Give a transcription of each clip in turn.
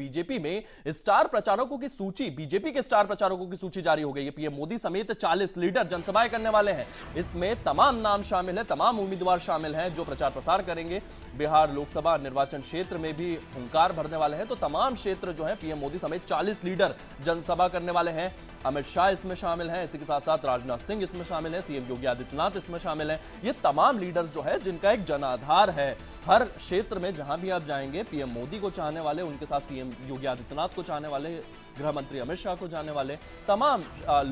BJP में star प्रचारकों की सूची, बीजेपी के स्टार प्रचारकों की सूची जारी हो गई है। पीएम मोदी समेत 40 लीडर जनसभाएं करने वाले हैं। इसमें तमाम नाम शामिल है, तमाम उम्मीदवार शामिल हैं जो प्रचार प्रसार करेंगे। बिहार लोकसभा निर्वाचन क्षेत्र में भी हुंकार भरने वाले हैं। तो तमाम क्षेत्र जो है पीएम मोदी समेत 40 लीडर जनसभा करने वाले हैं। अमित शाह इसमें शामिल है, इसी के साथ साथ राजनाथ सिंह इसमें शामिल है, सीएम योगी आदित्यनाथ इसमें शामिल है। ये तमाम लीडर्स जो है जिनका एक जनाधार है, हर क्षेत्र में जहां भी आप जाएंगे पीएम मोदी को चाहने वाले, उनके साथ सीएम योगी आदित्यनाथ को चाहने वाले, गृह मंत्री अमित शाह को चाहने वाले तमाम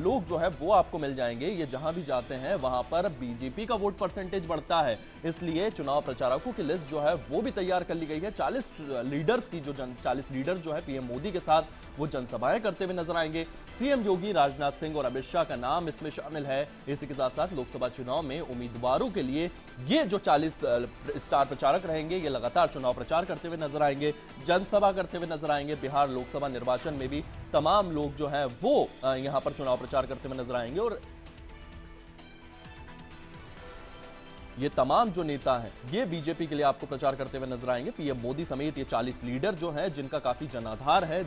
लोग जो है वो आपको मिल जाएंगे। ये जहां भी जाते हैं वहां पर बीजेपी का वोट परसेंटेज बढ़ता है, इसलिए चुनाव प्रचारकों की लिस्ट जो है वो भी तैयार कर ली गई है। 40 लीडर्स जो है पीएम मोदी के साथ वो जनसभाएं करते हुए नजर आएंगे। सीएम योगी, राजनाथ सिंह और अमित शाह का नाम इसमें शामिल है। इसी के साथ साथ लोकसभा चुनाव में उम्मीदवारों के लिए ये जो 40 स्टार प्रचारक रहेंगे ये लगातार चुनाव प्रचार करते हुए नजर आएंगे, जनसभा करते हुए नजर आएंगे। बिहार लोकसभा निर्वाचन में भी तमाम लोग जो हैं वो यहां पर चुनाव प्रचार करते हुए नजर आएंगे। और ये तमाम जो नेता हैं ये बीजेपी के लिए आपको प्रचार करते हुए नजर आएंगे। पीएम मोदी समेत ये 40 लीडर जो हैं जिनका काफी जनाधार है,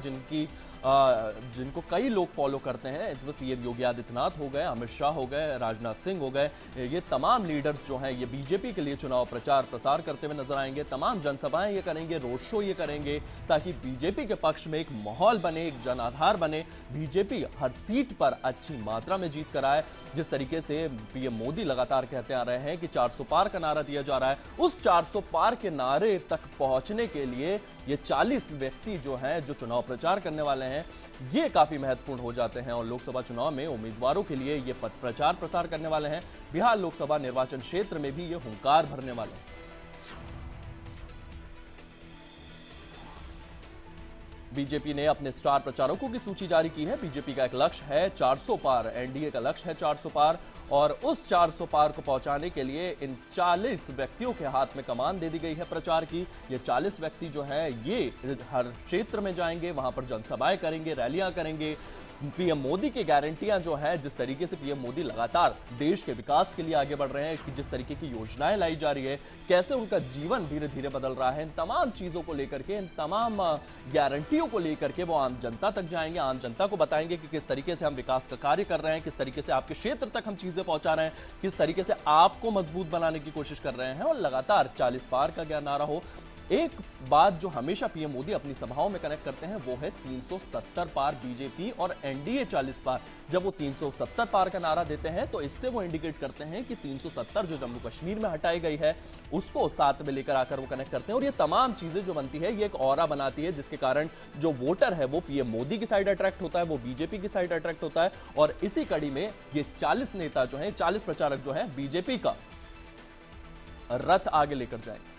जिनको कई लोग फॉलो करते हैं। इसमें सीएम योगी आदित्यनाथ हो गए, अमित शाह हो गए, राजनाथ सिंह हो गए, ये तमाम लीडर्स जो हैं ये बीजेपी के लिए चुनाव प्रचार प्रसार करते हुए नजर आएंगे। तमाम जनसभाएं ये करेंगे, रोड शो ये करेंगे, ताकि बीजेपी के पक्ष में एक माहौल बने, एक जनाधार बने, बीजेपी हर सीट पर अच्छी मात्रा में जीत कराए। जिस तरीके से पीएम मोदी लगातार कहते आ रहे हैं कि 400 पार का नारा दिया जा रहा है, उस 400 पार के नारे तक पहुंचने के लिए ये 40 व्यक्ति जो हैं जो चुनाव प्रचार करने वाले हैं ये काफी महत्वपूर्ण हो जाते हैं। और लोकसभा चुनाव में उम्मीदवारों के लिए ये प्रचार प्रसार करने वाले हैं। बिहार लोकसभा निर्वाचन क्षेत्र में भी ये हुंकार भरने वाले हैं। बीजेपी ने अपने स्टार प्रचारकों की सूची जारी की है। बीजेपी का एक लक्ष्य है 400 पार, एनडीए का लक्ष्य है 400 पार, और उस 400 पार को पहुंचाने के लिए इन 40 व्यक्तियों के हाथ में कमान दे दी गई है प्रचार की। ये 40 व्यक्ति जो है ये हर क्षेत्र में जाएंगे, वहां पर जनसभाएं करेंगे, रैलियां करेंगे। पीएम मोदी की गारंटियां जो है, जिस तरीके से पीएम मोदी लगातार देश के विकास के लिए आगे बढ़ रहे हैं, कि जिस तरीके की योजनाएं लाई जा रही है, कैसे उनका जीवन धीरे धीरे बदल रहा है, इन तमाम चीज़ों को लेकर के, इन तमाम गारंटियों को लेकर के वो आम जनता तक जाएंगे, आम जनता को बताएंगे कि किस तरीके से हम विकास का कार्य कर रहे हैं, किस तरीके से आपके क्षेत्र तक हम चीज़ें पहुँचा रहे हैं, किस तरीके से आपको मजबूत बनाने की कोशिश कर रहे हैं। और लगातार 40 पार का क्या नारा हो। एक बात जो हमेशा पीएम मोदी अपनी सभाओं में कनेक्ट करते हैं वो है 370 पार बीजेपी और एनडीए 40 पार। जब वो 370 पार का नारा देते हैं तो इससे वो इंडिकेट करते हैं कि 370 जो जम्मू कश्मीर में हटाई गई है उसको साथ में लेकर आकर वो कनेक्ट करते हैं। और ये तमाम चीज़ें जो बनती है ये एक ऑरा बनाती है, जिसके कारण जो वोटर है वो पीएम मोदी की साइड अट्रैक्ट होता है, वो बीजेपी की साइड अट्रैक्ट होता है। और इसी कड़ी में ये 40 नेता जो है, 40 प्रचारक जो है बीजेपी का रथ आगे लेकर जाएंगे।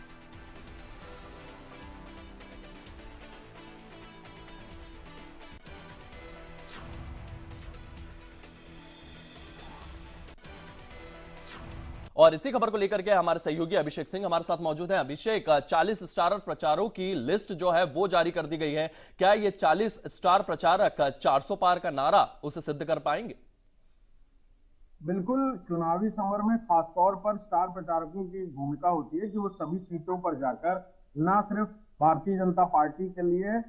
और इसी खबर को लेकर के हमारे सहयोगी अभिषेक सिंह हमारे साथ मौजूद हैं। अभिषेक, 40 स्टार प्रचारकों की लिस्ट जो है वो जारी कर दी गई है। क्या ये 40 स्टार प्रचारक 400 पार का नारा उसे सिद्ध कर पाएंगे? बिल्कुल, चुनावी समर में खासतौर पर स्टार प्रचारकों की भूमिका होती है कि वो सभी सीटों पर जाकर न सिर्फ भारतीय जनता पार्टी के लिए,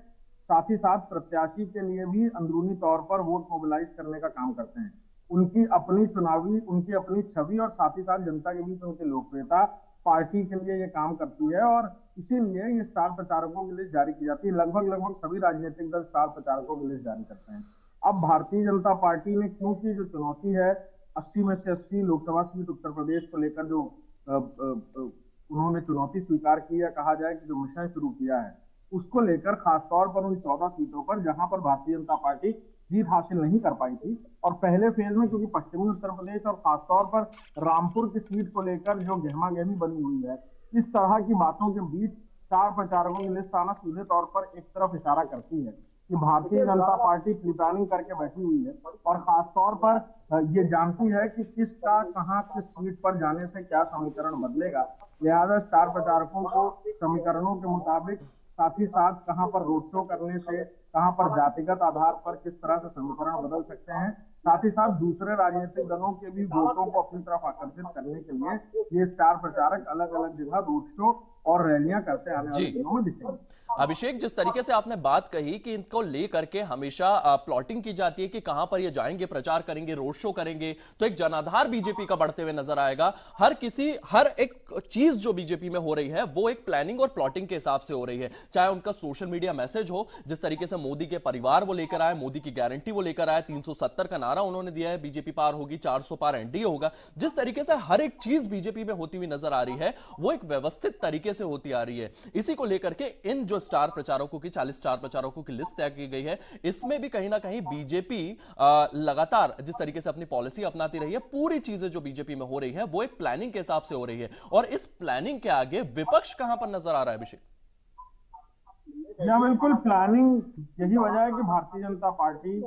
साथ ही साथ प्रत्याशी के लिए भी अंदरूनी तौर पर वोट मोबिलाइज करने का काम करते हैं। उनकी अपनी छवि और साथ ही साथ जनता के बीच उनकी लोकप्रियता पार्टी के लिए ये काम करती है, और इसीलिए ये स्टार प्रचारकों की लिस्ट जारी की जाती है। लगभग सभी राजनीतिक दल स्टार प्रचारकों की लिस्ट जारी करते हैं। अब भारतीय जनता पार्टी ने, क्योंकि जो चुनौती है 80 में से 80 लोकसभा सीट उत्तर प्रदेश को लेकर जो उन्होंने चुनौती स्वीकार की है, कहा जाए कि जो मिशन शुरू किया है उसको लेकर, खासतौर पर उन 14 सीटों पर जहां पर भारतीय जनता पार्टी जीत हासिल नहीं कर पाई थी, और पहले फेज में क्योंकि पश्चिमी उत्तर प्रदेश और खासतौर पर रामपुर की सीट को लेकर जो गहमा गहमी बनी हुई है, इस तरह की बातों के बीच स्टार प्रचारकों की लिस्ट आना सीधे तौर पर एक तरफ इशारा करती है कि Bharatiya Janata party pre planning करके बैठी हुई है, और खासतौर पर ये जानती है कि किसका कहाँ किस सीट पर जाने से क्या समीकरण बदलेगा। लिहाजा स्टार प्रचारकों को समीकरणों के मुताबिक, साथ ही साथ कहां पर रोड शो करने से, कहां पर जातिगत आधार पर किस तरह से समीकरण बदल सकते हैं, साथ ही साथ दूसरे राजनीतिक दलों के भी वोटों को अपनी तरफ आकर्षित करने के लिए ये स्टार प्रचारक अलग अलग जगह रोड शो और रैलियां करते आने वाले दिनों में दिखेंगे। अभिषेक, जिस तरीके से आपने बात कही कि इनको लेकर के हमेशा प्लॉटिंग की जाती है कि कहां पर ये जाएंगे, प्रचार करेंगे, रोड शो करेंगे, तो एक जनाधार बीजेपी का बढ़ते हुए नजर आएगा। हर एक चीज जो बीजेपी में हो रही है वो एक प्लानिंग और प्लॉटिंग के हिसाब से हो रही है, चाहे उनका सोशल मीडिया मैसेज हो, जिस तरीके से मोदी के परिवार वो लेकर आए, मोदी की गारंटी वो लेकर आए, 370 का नारा उन्होंने दिया है, बीजेपी पार होगी, 400 पार एनडीए होगा। जिस तरीके से हर एक चीज बीजेपी में होती हुई नजर आ रही है वो एक व्यवस्थित तरीके से होती आ रही है। इसी को लेकर के इन जो स्टार प्रचारकों की 40 स्टार प्रचारकों की लिस्ट तय की गई है, इसमें भी कहीं ना कहीं बीजेपी लगातार जिस तरीके से अपनी पॉलिसी अपनाती रही है, पूरी चीजें जो बीजेपी में हो रही है वो एक प्लानिंग के हिसाब से हो रही है। और इस प्लानिंग के आगे विपक्ष कहां पर नजर आ रहा है अभिषेक? बिल्कुल, प्लानिंग यही वजह है कि भारतीय जनता पार्टी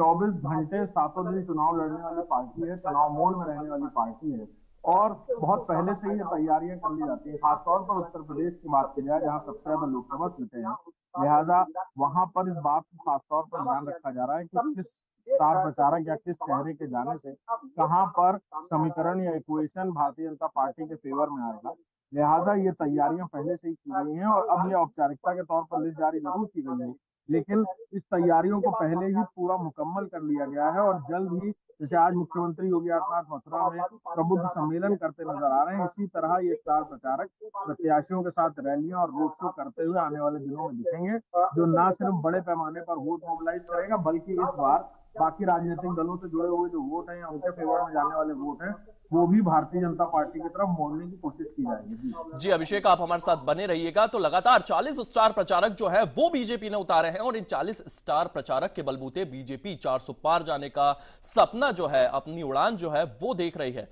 24 घंटे सातों दिन चुनाव लड़ने वाली पार्टी है, चुनाव मोड में रहने वाली पार्टी है और बहुत पहले से ही तैयारियां कर ली जाती है। खासतौर पर उत्तर प्रदेश की बात की जाए जहाँ सबसे ज्यादा लोकसभा सीटें हैं, लिहाजा वहां पर इस बात को खासतौर पर ध्यान रखा जा रहा है कि किस स्टार प्रचारक या किस चेहरे के जाने से कहाँ पर समीकरण या इक्वेशन भारतीय जनता पार्टी के फेवर में आएगा। लिहाजा ये तैयारियां पहले से ही की गई हैं और अब ये औपचारिकता के तौर पर लिस्ट जारी जरूर की गई है, लेकिन इस तैयारियों को पहले ही पूरा मुकम्मल कर लिया गया है और जल्द ही, जैसे आज मुख्यमंत्री योगी आदित्यनाथ मथुरा में प्रबुद्ध सम्मेलन करते नजर आ रहे हैं, इसी तरह ये स्टार प्रचारक प्रत्याशियों के साथ रैलियां और रोड शो करते हुए आने वाले दिनों में दिखेंगे, जो न सिर्फ बड़े पैमाने पर वोट मोबिलाइज करेगा बल्कि इस बार बाकी राजनीतिक दलों से जुड़े हुए जो वोट हैं या उनके फेवर में जाने वाले वोट हैं वो भी भारतीय जनता पार्टी की तरफ मोड़ने की कोशिश की जाएगी। जी अभिषेक, आप हमारे साथ बने रहिएगा। तो लगातार 40 स्टार प्रचारक जो है वो बीजेपी ने उतारे हैं और इन 40 स्टार प्रचारक के बलबूते बीजेपी 400 पार जाने का सपना जो है, अपनी उड़ान जो है वो देख रही है।